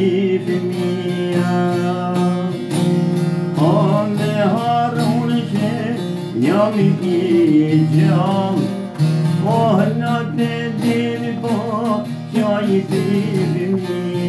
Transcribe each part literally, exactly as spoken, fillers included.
give me a on the harun che yami jam mohna de din bo joy give me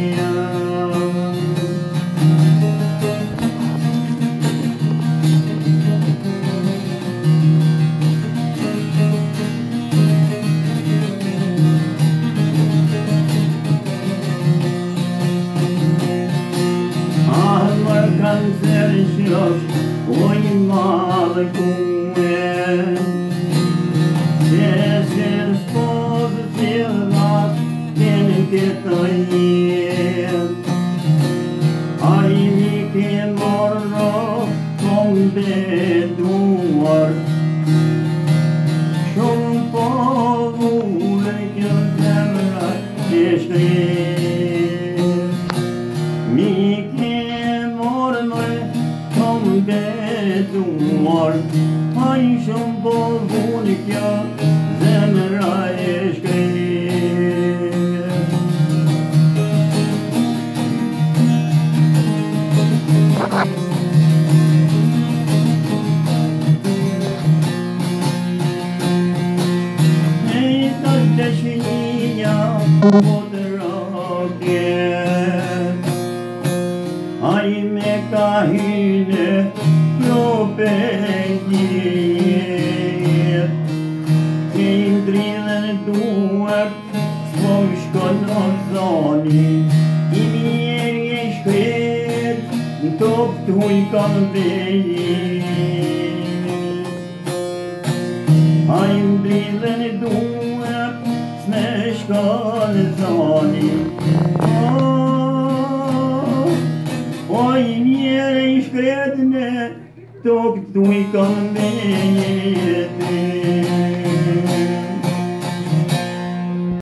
Oi, mie ești credne, tot tu-i convenie.